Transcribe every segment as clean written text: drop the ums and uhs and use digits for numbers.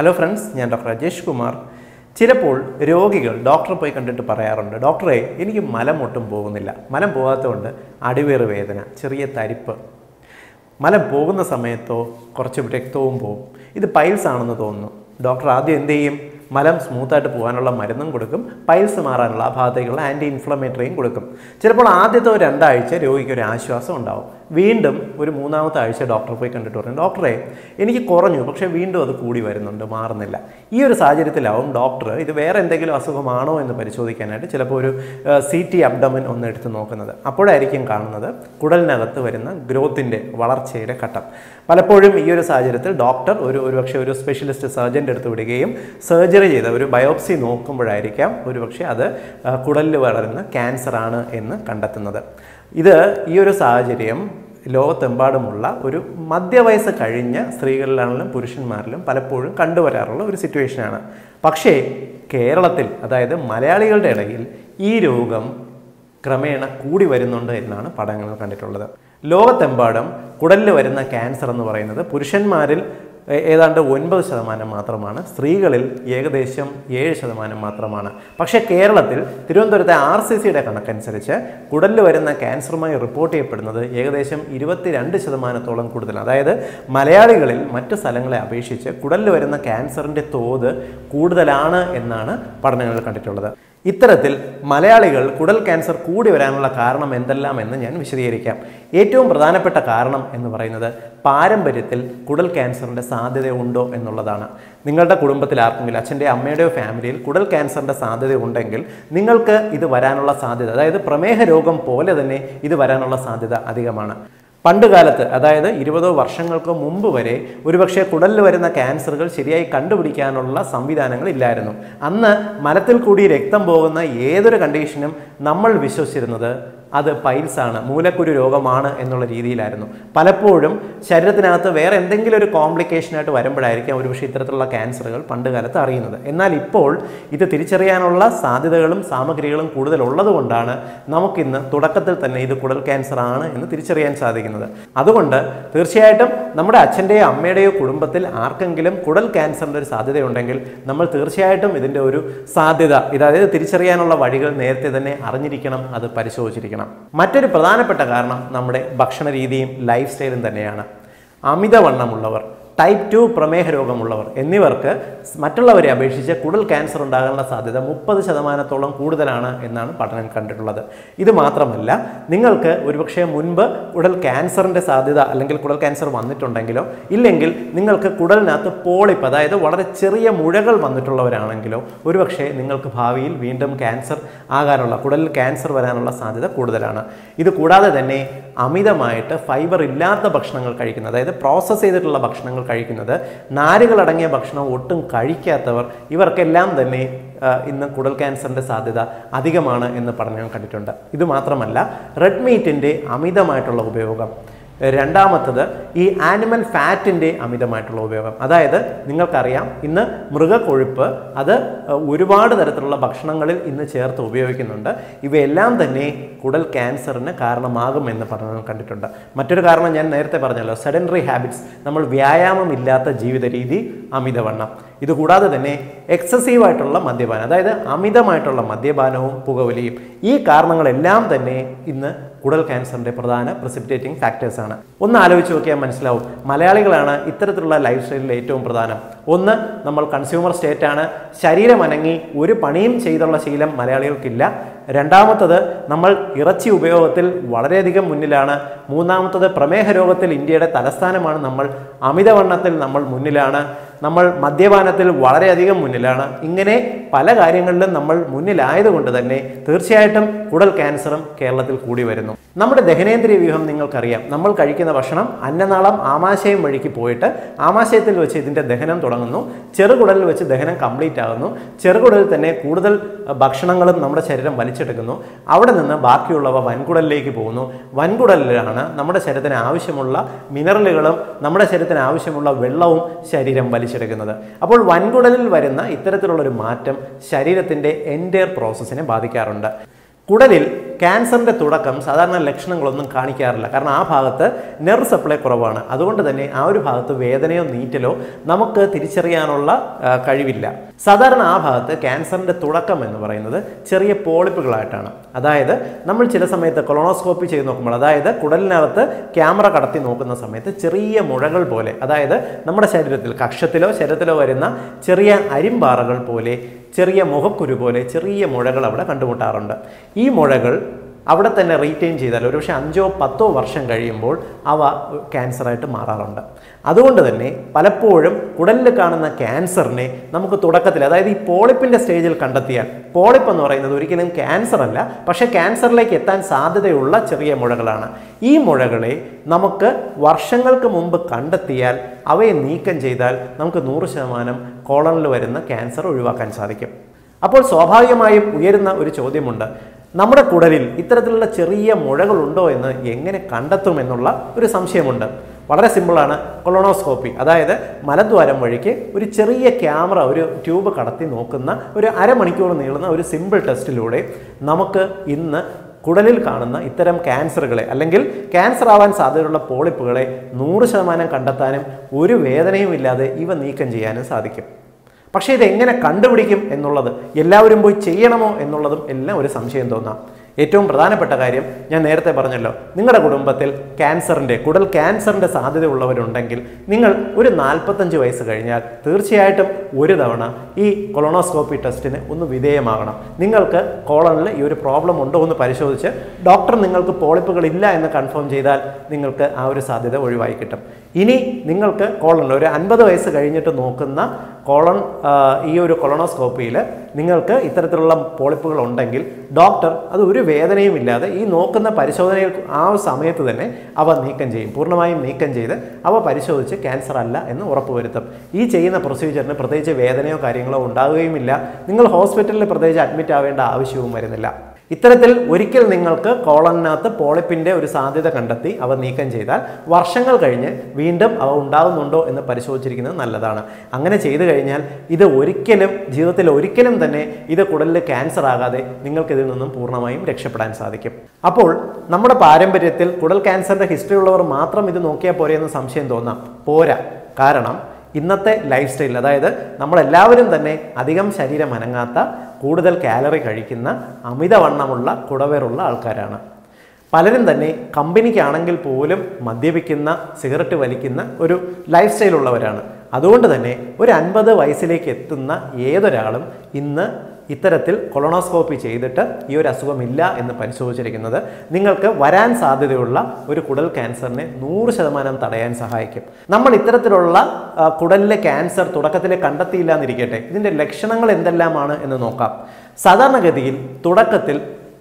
Hello friends, I am Dr. Rajesh Kumar. Chilapol, Rogigal, Doctor Poi content to Parayaranda, Doctor A, any Malamotum Bogonilla, Malam Boatunda, Adivera Vedana, Chiria Taripa Malam Bogon the Sameto, Corchubtectombo. If the piles are on the dono, Doctor Adi and the Malam smooth at Puanola Madan Gudacum, piles are lava, anti inflammatory Gudacum. Chilapon Adito and Dice, Rogic Ashua Sondao. Weendum, we move out the doctor for conductor and doctor. Any coroner, but she window the Kudi were in the Marnella. Here is Sajarital doctor, either where and the Gilasomano and the Perichodi Canada, Chelaporu, CT abdomen on the Ethanokana. Apodarican Karnada, Kudal Nagata Verena, growth in the Valarche cut up. Palapodium, here is Sajarital doctor, or specialist surgeon at the game, surgery, either biopsy no combadaricam, Uruksha, other Kudal Varana, cancer in the Kandathanada. Either here is Sajarium. Low Tembadamulla, Uru Madhya Vaisa Karina, Srigalan, Purushan Marlam, Palapur, Kandavaralo, situation. Pakshe, Keralatil, Ada, Malayalical Tadagil, E. Rogam, Kramena, Kudi Varinunda, Ilana, Padangal Kandatolada. Low Tembadam, Kudalavarina, cancer on the Varana, Purushan Maril, Either one by Shamana Matramana, Srigalil, Yegadesham, Ye Shamana Matramana. Paksha Keralatil, Tirundar the RCC Dakana cancer, Kudalaver and the cancer my report paper, Yegadesham, Idivati and Shamana Tolan Kudana, either Malayaligal, Matasalanga Abishicha, Kudalaver and the cancer and the Tode, Kudalana and Nana, Parnal Contitola. Iteratil, Malayaligal, Kudal cancer, Kudivanala Karnam, Endalam, and the Yan Vishiricam. Etum Pradana Peta Karnam and the Varanada, Param Beritil, Kudal cancer and the Sade Undo and Noladana. Ningalta Kudumbatil, Milachende, Amado family, Kudal cancer and the Sade Undangle, Ningalka, either Varanola Sadida, either Prameha Rogam Pola than either Varanola Sadida Adigamana. Pandagalata, Ada, Irivodo, Varshangalko, Mumbu Vere, Uribaksha Kudal in the cancer, Shiria, Kandubikanola, Sambidanangal, Ilarano. Anna, Marathil Kudi, Rectam Bovana, either conditionum, Namal Visho Siranada, other piles ana, Mula Kudi Rogamana, and Nolari Larano. Palapodum, Sharatanata, where and then complication at Varambadarica, Urushitrala cancer, Pandagalata Arena. Enalipol, either Tiricharianola, Sadidalam, Samakrilam, Kuda, Lola the Vandana, Namakina, Todakatal, the Kudal cancer ana, and the Tiricharian Sadik. അതുകൊണ്ട് തീർച്ചയായിട്ടും നമ്മുടെ അച്ഛന്റെയോ അമ്മയുടെയോ കുടുംബത്തിൽ ആർക്കെങ്കിലും കുടൽ ക്യാൻസറിന്റെ ഒരു സാധ്യത ഉണ്ടെങ്കിൽ നമ്മൾ തീർച്ചയായിട്ടും ഇതിന്റെ ഒരു സാധ്യത ഇതായത് തിരിച്ചറിയാനുള്ള വഴികൾ നേരത്തെ തന്നെ അറിഞ്ഞിരിക്കണം അത് പരിശോധിച്ചിരിക്കണം മറ്റൊരു പ്രധാനപ്പെട്ട കാരണം നമ്മുടെ ഭക്ഷണ രീതിയും ലൈഫ് സ്റ്റൈലും തന്നെയാണ് അമിതവണ്ണമുള്ളവർ Type 2 പ്രമേഹ രോഗമുള്ളവർ എന്നിവർക്ക് മറ്റുള്ളവരെ അപേക്ഷിച്ച് കുടൽ ക്യാൻസർ ഉണ്ടാകാനുള്ള സാധ്യത 30% കൂടുതലാണ് എന്നാണ് പഠനം കണ്ടിട്ടുള്ളത്. ഇത് മാത്രമല്ല നിങ്ങൾക്ക് ഒരുപക്ഷേ മുൻപ് കുടൽ ക്യാൻസറിന്റെ സാധ്യത അല്ലെങ്കിൽ കുടൽ ക്യാൻസർ വന്നിട്ടുണ്ടെങ്കിലോ ഇല്ലെങ്കിൽ നിങ്ങൾക്ക് കുടലിനകത്ത് പോളിപ്പ് അതായത് വളരെ ചെറിയ മുഴകൾ വന്നിട്ടുള്ളവരാണെങ്കിലോ ഒരുപക്ഷേ നിങ്ങൾക്ക് ഭാവിയിൽ വീണ്ടും ക്യാൻസർ ആകാനുള്ള കുടലിൽ ക്യാൻസർ വരാനുള്ള സാധ്യത കൂടുതലാണ്. ഇത് കൂടാതെ തന്നെ അമിതമായിട്ട് ഫൈബർ ഇല്ലാത്ത ഭക്ഷണങ്ങൾ കഴിക്കുന്നത് അതായത് പ്രോസസ് ചെയ്തിട്ടുള്ള ഭക്ഷണങ്ങൾ Narigal Adanga Bakshana, Wotum Kari Katavar, Iver Kelam the name in the Kudal cancer and the Sadida, Adigamana in the Paranayan Katitunda. Idumatramala, red meat in day, Amida Mitalobeoga. Randamatha, E. animal fat in day, Amida Mitalobeoga. Ada either Ningal Karia in the Murga Kuripa, other Uriwada the Rathala Bakshanangal in the chair to Obeokinunda, Ivelam the name Kudal cancer and a Karna Magam in the Paranayan Katitunda. Material Karna and Nertha Parnella, sedentary habits, number Vyayama Milata Jividari, Amidavana. ഇത് കൂടാതെ തന്നെ excessive ആയിട്ടുള്ള മദ്യപാനം അതായത് അമിതമായിട്ടുള്ള മദ്യപാനവും പുകവലിയും ഈ കാരണങ്ങളെല്ലാം തന്നെ ഇന്ന് കുടൽ ക്യാൻസറിന്റെ പ്രധാന പ്രിസിപിറ്റേറ്റിംഗ് ഫാക്ടേഴ്സ് ആണ്. ഒന്ന് ആലോചിച്ച് നോക്കിയാൽ മനസ്സിലാവും മലയാളികളാണ് ഇത്തരത്തിലുള്ള ലൈഫ് സ്റ്റൈലിൽ ഏറ്റവും പ്രധാനം. ഒന്ന് നമ്മൾ കൺസ്യൂമർ സ്റ്റേറ്റ് ആണ്. ശരീരം അനങ്ങി ഒരു പണിയും ചെയ്തുള്ള ശീലം മലയാളികൾക്കില്ല. രണ്ടാമത്തേത് നമ്മൾ ഇറച്ചി ഉപയോഗത്തിൽ വളരെ അധികം മുന്നിലാണ്. മൂന്നാമത്തേത് പ്രമേഹ രോഗത്തിൽ ഇന്ത്യയുടെ തലസ്ഥാനമാണ് നമ്മൾ. അമിതവണ്ണത്തിൽ നമ്മൾ മുന്നിലാണ്. നമ്മൾ മദ്യപാനത്തിൽ വളരെ അധികം മുന്നിലാണ്. ഇങ്ങനെ പല കാര്യങ്ങളിലും നമ്മൾ മുന്നിലായതുകൊണ്ട് തന്നെ തീർച്ചയായിട്ടും കുടൽ ക്യാൻസറും കേരളത്തിൽ കൂടി വരുന്നു. നമ്മുടെ ദഹനേന്ദ്രിയ വ്യൂഹം നിങ്ങൾക്കറിയാം. നമ്മൾ കഴിക്കുന്ന ഭക്ഷണം അന്നനാളം ആമാശയം വഴിക്ക് പോയിട്ട് ആമാശയത്തിൽ വെച്ച് ഇതിന്റെ ദഹനം തുടങ്ങുന്നു. ചെറുകുടലിൽ വെച്ച് ദഹനം കംപ്ലീറ്റ് ആകുന്നു. ചെറുകുടലിൽ തന്നെ കൂടുതൽ ഭക്ഷണങ്ങളും നമ്മുടെ ശരീരം വലിച്ചെടുക്കുന്നു. അവിടെ നിന്ന് ബാക്കിയുള്ളവ വൻകുടലിലേക്ക് പോകുന്നു. വൻകുടലിലാണ് നമ്മുടെ ശരീരത്തിന് ആവശ്യമുള്ള മിനറലുകളും നമ്മുടെ ശരീരത്തിന് ആവശ്യമുള്ള വെള്ളവും ശരീരം വലിച്ചെടുക്കുന്നത്. അപ്പോൾ വൻകുടലിൽ വരുന്ന ഇത്തരത്തിലുള്ള ഒരു മാറ്റം ശരീരത്തിന്റെ എൻഡയർ പ്രോസസ്സിനെ ബാധിക്കാറുണ്ട്. Kudalil, cancer the Tudakam, Southern election and London Kanikarla, Karnapahata, never supply Koravana, other one to the name Avipahata, Vedane of Nitelo, Namaka, Tiricharianola, Kadivilla. Southern Apahata, cancer the Tudakam and Varanada, Cherry Polypaglatana. Ada, Namal Chelasamate, the colonoscopy Chenokumada, the Kudalinata, camera Karatin Okana Samet, Cherry Modagal Pole, Ada, Namada Shadil Kakshatello, Shadatello Arena, Cherry Irim Baragal Pole. ചെറിയ മുഖക്കുരു പോലെ ചെറിയ മുഴകൾ അവിടെ കണ്ടുമുട്ടാറുണ്ട് ഈ മുഴകൾ അവിടെ തന്നെ റീറ്റെയിൻ ചെയ്താൽ ഒരുപക്ഷേ 5 ഓ 10 ഓ വർഷം കഴിയുമ്പോൾ അവ കാൻസർ ആയിട്ട് മാറാറുണ്ട് അതുകൊണ്ട് തന്നെ പലപ്പോഴും കുടലിൽ കാണുന്ന കാൻസറിനെ നമുക്ക് തുടക്കത്തിൽ അതായത് ഈ പോളിപ്പിന്റെ സ്റ്റേജിൽ കണ്ടെത്തിയാൽ പോളിപ്പ് എന്ന് പറയുന്നത് ഒരിക്കലും കാൻസർ അല്ല പക്ഷേ കാൻസറിലേക്ക് എത്താൻ സാധ്യതയുള്ള ചെറിയ മുഴകളാണ് ഈ മുഴകളെ നമുക്ക് വർഷങ്ങൾക്ക് മുൻപ് കണ്ടെത്തിയാൽ അവയെ നീക്കം ചെയ്താൽ നമുക്ക് 100% കോളനിൽ വരുന്ന കാൻസർ ഒഴിവാക്കാൻ സാധിക്കും അപ്പോൾ സ്വാഭാവികമായും ഉയരുന്ന ഒരു ചോദ്യമുണ്ട് നമ്മുടെ കുടലിൽ ഇത്തരത്തിലുള്ള ചെറിയ മുഴകൾ ഉണ്ടോ എന്ന് എങ്ങനെ കണ്ടെത്തും എന്നുള്ള ഒരു സംശയമുണ്ട് വളരെ സിമ്പിൾ ആണ് കൊളോണോസ്കോപ്പി അതായത് മലദ്വാരം വഴിക്ക് ഒരു ചെറിയ ക്യാമറ ഒരു ട്യൂബ് കടത്തി നോക്കുന്ന ഒരു അരമണിക്കൂർ നീളുന്ന ഒരു സിമ്പിൾ ടെസ്റ്റിലൂടെ നമുക്ക് ഇന്ന് കുടലിൽ കാണുന്ന ഇത്തരം കാൻസറുകളെ അല്ലെങ്കിൽ കാൻസർ ആവാൻ സാധ്യതയുള്ള പോളിപ്പുകളെ 100% കണ്ടെത്താനും ഒരു വേദനയും ഇല്ലാതെ ഇവ നീക്കം ചെയ്യാനും സാധിക്കും പക്ഷേ ഇത് എങ്ങനെ കണ്ടുപിടിക്കും എന്നുള്ളത് എല്ലാവരും പോയി ചെയ്യണമോ എന്നുള്ളതും എല്ലാം ഒരു സംശയം തോന്നാം ഏറ്റവും പ്രധാനപ്പെട്ട കാര്യം ഞാൻ നേരത്തെ പറഞ്ഞല്ലോ നിങ്ങളുടെ കുടുംബത്തിൽ കാൻസറിന്റെ കുടൽ കാൻസറിന്റെ സാധ്യത ഉള്ളവരുണ്ടെങ്കിൽ നിങ്ങൾ ഒരു 45 വയസ്സ് കഴിഞ്ഞാൽ തീർച്ചയായിട്ടും ഒരു തവണ ഈ കൊളോണോസ്കോപ്പി ടെസ്റ്റിനെ ഒന്ന് വിധേയമാകണം നിങ്ങൾക്ക് കോളനിൽ ഈ ഒരു പ്രോബ്ലം ഉണ്ടോ എന്ന് പരിശോധിച്ച് ഡോക്ടർ നിങ്ങൾക്ക് പോളിപ്പുകൾ ഇല്ല എന്ന് കൺഫേം ചെയ്താൽ നിങ്ങൾക്ക് ആ ഒരു സാധ്യത ഒഴിവായി കിട്ടും ഇനി നിങ്ങൾക്ക് കോളനിൽ ഒരു 50 വയസ്സ് കഴിഞ്ഞിട്ട് നോക്കുന്ന കോളൻ ഈ ഒരു കൊളോണോസ്കോപ്പിയിൽ നിങ്ങൾക്ക് ഇത്തരത്തിലുള്ള പോളിപ്പുകൾ ഉണ്ടെങ്കിൽ ഡോക്ടർ അത് ഒരു വേദനയും ഇല്ലാതെ ഈ നോക്കുന്ന പരിശോധനയിൽ ആ സമയത്ത് തന്നെ അവ നീക്കം ചെയ്യും പൂർണ്ണമായും നീക്കം ചെയ്ത് അവ പരിശോധിച്ച് ക്യാൻസർ അല്ല എന്ന് ഉറപ്പുവരുത്തും ഈ ചെയ്യുന്ന പ്രൊസീജിയറിന് പ്രത്യേകിച്ച് വേദനയോ കാര്യങ്ങളോ ഉണ്ടാവുകയുമില്ല നിങ്ങൾ ഹോസ്പിറ്റലിൽ പ്രത്യേകിച്ച് അഡ്മിറ്റ് ആവേണ്ട ആവശ്യവും വരുന്നില്ല ഇത്തരത്തിൽ ഒരിക്കൽ നിങ്ങൾക്ക് കോളനിനകത്ത് പോളിപ്പിന്റെ ഒരു സാധ്യത കണ്ടെത്തി അവ നീക്കം ചെയ്താൽ വർഷങ്ങൾ കഴിഞ്ഞ് വീണ്ടും അവ ഉണ്ടാകുന്നുണ്ടോ എന്ന് പരിശോധിച്ചിരിക്കുന്നത് നല്ലതാണ് അങ്ങനെ ചെയ്തു കഴിഞ്ഞാൽ ഇത് ഒരിക്കലും ജീവിതത്തിൽ ഒരിക്കലും തന്നെ ഇത് കുടലിൽ ക്യാൻസർ ആകാതെ നിങ്ങൾക്ക് ഇതിൽ നിന്നും പൂർണ്ണമായും രക്ഷപ്പെടാൻ സാധിക്കും അപ്പോൾ നമ്മുടെ പാരമ്പര്യത്തിൽ കുടൽ ക്യാൻസറിന്റെ ഹിസ്റ്ററി ഉള്ളവർ മാത്രം ഇത് നോക്കിയാൽ പോരെ എന്ന് സംശയം തോന്നാം പോരാ കാരണം ഇന്നത്തെ ലൈഫ് സ്റ്റൈൽ അതായത് നമ്മളെല്ലാവരും തന്നെ അധികം ശരീരം അനങ്ങാത്ത കൂടുതൽ കാലറി കഴിക്കുന്ന അമിതവണ്ണമുള്ള കുടവേറുള്ള ആൾക്കാരാണ് പലരും തന്നെ കമ്പനിക്കാണെങ്കിൽ പോലും മദ്യപിക്കുന്ന സിഗരറ്റ് വലിക്കുന്ന ഒരു ലൈഫ് സ്റ്റൈൽ ഉള്ളവരാണ് അതുകൊണ്ട് തന്നെ ഒരു 50 വയസ്സിലേക്ക് എത്തുന്ന ഏതൊരാളും ഇന്ന് ഇത്തരത്തിൽ കൊളോണോസ്കോപ്പി ചെയ്തിട്ട് ഈ ഒരു അസുഖമില്ല എന്ന് പരിശോധിച്ചിരിക്കുന്നത് നിങ്ങൾക്ക് വരാൻ സാധ്യതയുള്ള ഒരു കുടൽ ക്യാൻസറിനെ 100% തടയാൻ സഹായിക്കും നമ്മൾ ഇത്തരത്തിലുള്ള കുടലിലെ ക്യാൻസർ തുടക്കത്തിൽ കണ്ടെത്തിയില്ല എന്നിരിക്കട്ടെ ഇതിന്റെ ലക്ഷണങ്ങൾ എന്തെല്ലാമാണ് എന്ന് നോക്കാം സാധാരണഗതിയിൽ തുടക്കത്തിൽ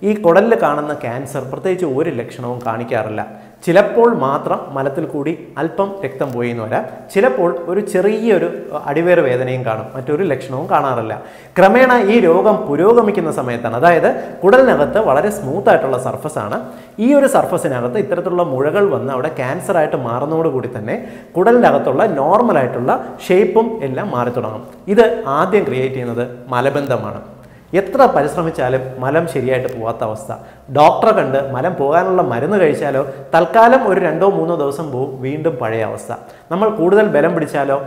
ഈ കുടലിൽ കാണുന്ന ക്യാൻസർ പ്രത്യേകിച്ച് ഒരു ലക്ഷണവും കാണിക്കാറില്ല ചിലപ്പോൾ മാത്രം മലത്തിൽ കൂടി അല്പം രക്തം പോയിന്ന് വരാം ചിലപ്പോൾ ഒരു ചെറിയൊരു അടിവേർ വേദനയും കാണും മറ്റൊരു ലക്ഷണവും കാണാറില്ല ക്രമേണ ഈ രോഗം പുരോഗമിക്കുന്ന സമയത്താണ് അതായത് കുടലിനകത്ത് വളരെ സ്മൂത്ത് ആയിട്ടുള്ള സർഫസ് ആണ് ഈ ഒരു സർഫസിനകത്ത് ഇത്തരത്തിലുള്ള മുഴകൾ വന്ന് അവിടെ ക്യാൻസർ ആയിട്ട് മാറുന്നതോടുകൂടി തന്നെ കുടലിനകത്തുള്ള നോർമൽ ആയിട്ടുള്ള ഷേപ്പും എല്ലാം മാറി തുടങ്ങും ഇത് ആദ്യം ക്രിയേറ്റ് ചെയ്യുന്നത് മലബന്ധമാണ് എത്ര പരിശ്രമിച്ചാലും മലം ശരിയായിട്ട് പോവാത്ത അവസ്ഥ ഡോക്ടറെ കണ്ട് മലം പോകാനുള്ള മരുന്ന് കഴിച്ചാലോ തൽക്കാലം ഒരു 2 or 3 ദിവസം പോവും വീണ്ടും പഴയ അവസ്ഥ നമ്മൾ കൂടുതൽ ബലം പിടിച്ചാലോ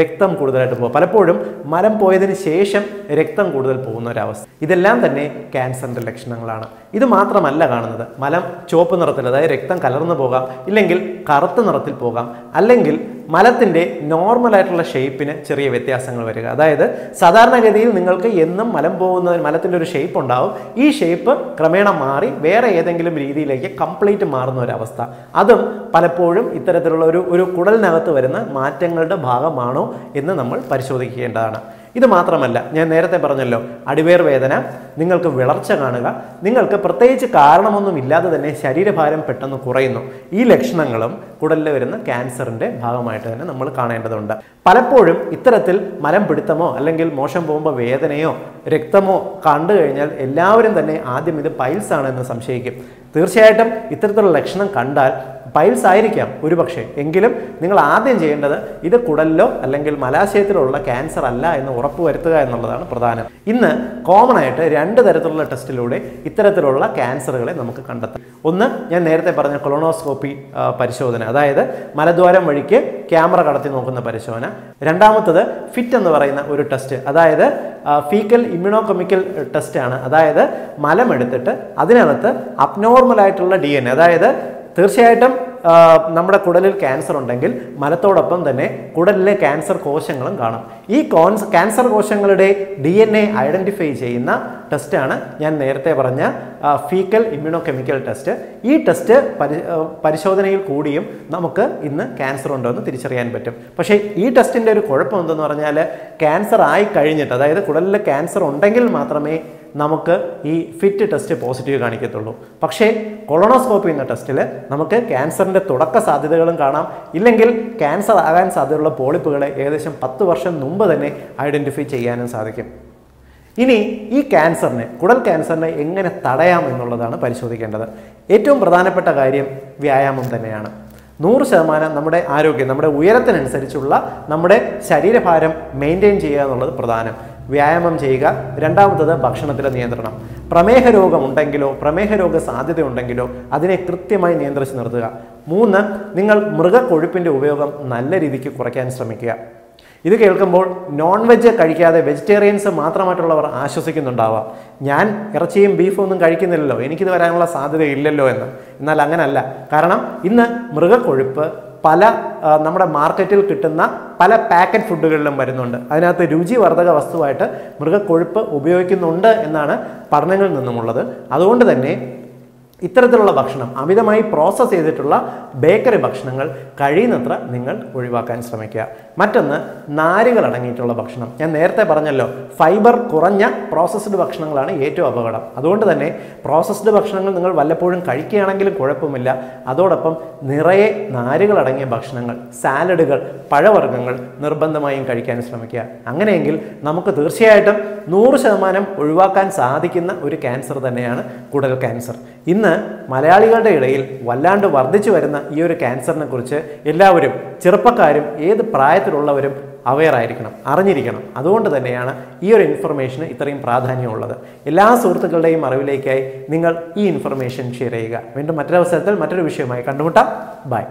രക്തം കൂടുതലായിട്ട് പോകും പലപ്പോഴും മലം പോയതിന് ശേഷം രക്തം കൂടുതൽ പോകുന്ന ഒരു അവസ്ഥ ഇതെല്ലാം തന്നെ ക്യാൻസറിന്റെ ലക്ഷണങ്ങളാണ് ഇത് മാത്രമല്ല കാണുന്നത് മലം ചുവപ്പ് നിറത്തിൽ അതായത് രക്തം കലർന്നു പോകാം ഇല്ലെങ്കിൽ കറുത്ത നിറത്തിൽ പോകാം അല്ലെങ്കിൽ മലത്തിന്റെ നോർമൽ ആയിട്ടുള്ള ഷേപ്പിന് ചെറിയ വ്യത്യാസങ്ങൾ വരിക അതായത് സാധാരണഗതിയിൽ നിങ്ങൾക്ക് എന്നും മലം പോകുന്ന മലത്തിന്റെ ഒരു ഷേപ്പ് ഉണ്ടാവും ഈ ഷേപ്പ് ക്രമേണ മാറി വേറെ ഏതെങ്കിലും രീതിയിലേക്ക് കംപ്ലീറ്റ് മാറുന്ന ഒരു അവസ്ഥ അതും പലപ്പോഴും ഇത്തരത്തിലുള്ള ഒരു കുടലിനകത്ത് വരുന്ന മാറ്റങ്ങളുടെ ഭാഗമാണോ എന്ന് നമ്മൾ പരിശോധിക്കേണ്ടതാണ് ഇത് മാത്രമല്ല ഞാൻ നേരത്തെ പറഞ്ഞല്ലോ അടിവേർ വേദന നിങ്ങൾക്ക് വിളർച്ച കാണുക നിങ്ങൾക്ക് പ്രത്യേകിച്ച് കാരണമൊന്നും ഇല്ലാതെ തന്നെ ശരീരഭാരം പെട്ടെന്ന് കുറയുന്നു ഈ ലക്ഷണങ്ങളും കുടലിൽ വരുന്ന ക്യാൻസറിന്റെ ഭാഗമായിട്ട് തന്നെ നമ്മൾ കാണേണ്ടതുണ്ട് പലപ്പോഴും ഇത്തരത്തിൽ മലം പിടുത്തമോ അല്ലെങ്കിൽ മോശം പോകുമ്പോൾ വേദനയോ രക്തമോ കണ്ടു കഴിഞ്ഞാൽ എല്ലാവരും തന്നെ ആദ്യം ഇത് പൈൽസ് ആണെന്ന് സംശയിക്കും തീർച്ചയായിട്ടും ഇത്തരത്തിലുള്ള ലക്ഷണം കണ്ടാൽ piles Iricam, Uribakshi, Engilum, Ningla Aden Janda, either Kudalo, Alangil Malasia, cancer, Allah, and Orapu Erta and Nalana Pradana. In the common item, under the Retola Testilude, Iteratrola cancer, Namukanda. Una, Yanere Parana colonoscopy Parishona, either Maladora Medica, camera Gartinokan Parishona, Randamuta, fit and the Varana Uru test, either fecal immunochemical test, either Malamedata, Adinata, abnormal DNA, either. Third നമ്മുടെ കുടലിൽ cancer ഉണ്ടെങ്കിൽ മലത്തോടൊപ്പം തന്നെ കുടലിലെ cancer കോശങ്ങളും കാണാം ഈ cancer കോശങ്ങളുടെ DNA identify ചെയ്യുന്ന test ആണ് ഞാൻ നേരത്തെ പറഞ്ഞ ഫീക്കൽ ഇമ്മ്യൂണോകെമിക്കൽ ടെസ്റ്റ് ഈ ടെസ്റ്റ് പരിശോധനയിൽ കൂടിയും നമുക്ക് ഇന്ന് ക്യാൻസർ ഉണ്ടോ എന്ന് തിരിച്ചറിയാൻ പറ്റും പക്ഷേ ഈ ടെസ്റ്റിന്റെ ഒരു കുഴപ്പം എന്തെന്ന് പറഞ്ഞാൽ ക്യാൻസർ ആയി കഴിഞ്ഞിട്ട് അതായത് കുടലിലെ ക്യാൻസർ ഉണ്ടെങ്കിൽ മാത്രമേ നമുക്ക് ഈ ഫിറ്റ് ടെസ്റ്റ് പോസിറ്റീവ് കാണിക്കത്തുള്ളൂ പക്ഷേ കൊളോണോസ്കോപ്പി എന്ന ടെസ്റ്റിൽ നമുക്ക് ക്യാൻസർ തുടക്ക സാധ്യതകളും കാണാം ഇല്ലെങ്കിൽ ക്യാൻസർ ആകാൻ സാധ്യതയുള്ള പോളിപ്പുകളെ ഏകദേശം 10 വർഷം മുൻപ് തന്നെ ഐഡന്റിഫൈ ചെയ്യാനും സാധിക്കും ഇനി ഈ ക്യാൻസറിനെ കുടൽ ക്യാൻസറിനെ എങ്ങനെ തടയാം എന്നുള്ളതാണ് പരിശോധിക്കേണ്ടത് ഏറ്റവും പ്രധാനപ്പെട്ട കാര്യം വ്യായാമം തന്നെയാണ് 100% നമ്മുടെ ആരോഗ്യം നമ്മുടെ ഉയരത്തിനനുസരിച്ചുള്ള നമ്മുടെ ശരീരഭാരം മെയിൻറ്റെയിൻ ചെയ്യുക എന്നുള്ളത് പ്രധാനം വ്യായാമം ചെയ്യുക രണ്ടാമത്തേത് ഭക്ഷണത്തിലെ നിയന്ത്രണം പ്രമേഹ രോഗം ഉണ്ടെങ്കിലോ പ്രമേഹ രോഗ സാധ്യത ഉണ്ടെങ്കിലോ അതിനെ കൃത്യമായി നിയന്ത്രിച്ച് നിർത്തുക മൂന്ന് നിങ്ങൾ മൃഗക്കൊഴുപ്പിന്റെ ഉപയോഗം നല്ല രീതിക്ക് കുറയ്ക്കാൻ ശ്രമിക്കുക ഇത് കേൾക്കുമ്പോൾ നോൺ വെജ് കഴിക്കാതെ വെജിറ്റേറിയൻസ് മാത്രമായിട്ടുള്ളവർ ആശ്വസിക്കുന്നുണ്ടാവാം ഞാൻ ഇറച്ചിയും ബീഫും ഒന്നും കഴിക്കുന്നില്ലല്ലോ എനിക്ക് ഇത് വരാനുള്ള സാധ്യത ഇല്ലല്ലോ എന്ന് എന്നാൽ അങ്ങനെയല്ല കാരണം ഇന്ന് മൃഗക്കൊഴുപ്പ് പല നമ്മുടെ മാർക്കറ്റിൽ കിട്ടുന്ന പല പാക്കറ്റ് ഫുഡുകളിലും വരുന്നുണ്ട് അതിനകത്ത് രുചിവർദ്ധക വസ്തുവായിട്ട് മൃഗക്കൊഴുപ്പ് ഉപയോഗിക്കുന്നുണ്ട് എന്നാണ് പഠനങ്ങളിൽ നിന്നുമുള്ളത് അതുകൊണ്ട് തന്നെ ഇത്തരത്തിലുള്ള ഭക്ഷണം അമിതമായി പ്രോസസ് ചെയ്തിട്ടുള്ള ബേക്കറി ഭക്ഷണങ്ങൾ കഴിയുന്നത്ര നിങ്ങൾ ഒഴിവാക്കാൻ ശ്രമിക്കുക മറ്റൊന്ന് നാരുകൾ അടങ്ങിയിട്ടുള്ള ഭക്ഷണം ഞാൻ നേരത്തെ പറഞ്ഞല്ലോ ഫൈബർ കുറഞ്ഞ പ്രോസസ്ഡ് ഭക്ഷണങ്ങളാണ് ഏറ്റവും അപകടം അതുകൊണ്ട് തന്നെ പ്രോസസ്ഡ് ഭക്ഷണങ്ങൾ നിങ്ങൾ വല്ലപ്പോഴും കഴിക്കുകയാണെങ്കിലും കുഴപ്പമില്ല അതോടൊപ്പം നിറയെ നാരുകൾ അടങ്ങിയ ഭക്ഷണങ്ങൾ സാലഡുകൾ പഴവർഗ്ഗങ്ങൾ നിർബന്ധമായും കഴിക്കാൻ ശ്രമിക്കുക അങ്ങനെയെങ്കിൽ നമുക്ക് തീർച്ചയായിട്ടും 100% ഒഴിവാക്കാൻ സാധിക്കുന്ന ഒരു ക്യാൻസർ തന്നെയാണ് കുടൽ ക്യാൻസർ ഇന്ന് മലയാളികളുടെ ഇടയിൽ വല്ലാണ്ട് വർദ്ധിച്ചു വരുന്ന ഈ ഒരു ക്യാൻസറിനെ കുറിച്ച് എല്ലാവരും ചെറുപ്പക്കാരും ഏത് പ്രായത്തിലുള്ളവരും അവെയർ ആയിരിക്കണം അറിഞ്ഞിരിക്കണം അതുകൊണ്ട് തന്നെയാണ് ഈ ഒരു ഇൻഫർമേഷന് ഇത്രയും പ്രാധാന്യമുള്ളത് എല്ലാ സുഹൃത്തുക്കളുടെയും അറിവിലേക്കായി നിങ്ങൾ ഈ ഇൻഫർമേഷൻ ഷെയർ ചെയ്യുക വീണ്ടും മറ്റൊരു അവസരത്തിൽ മറ്റൊരു വിഷയമായി കണ്ടുമുട്ടാം ബൈ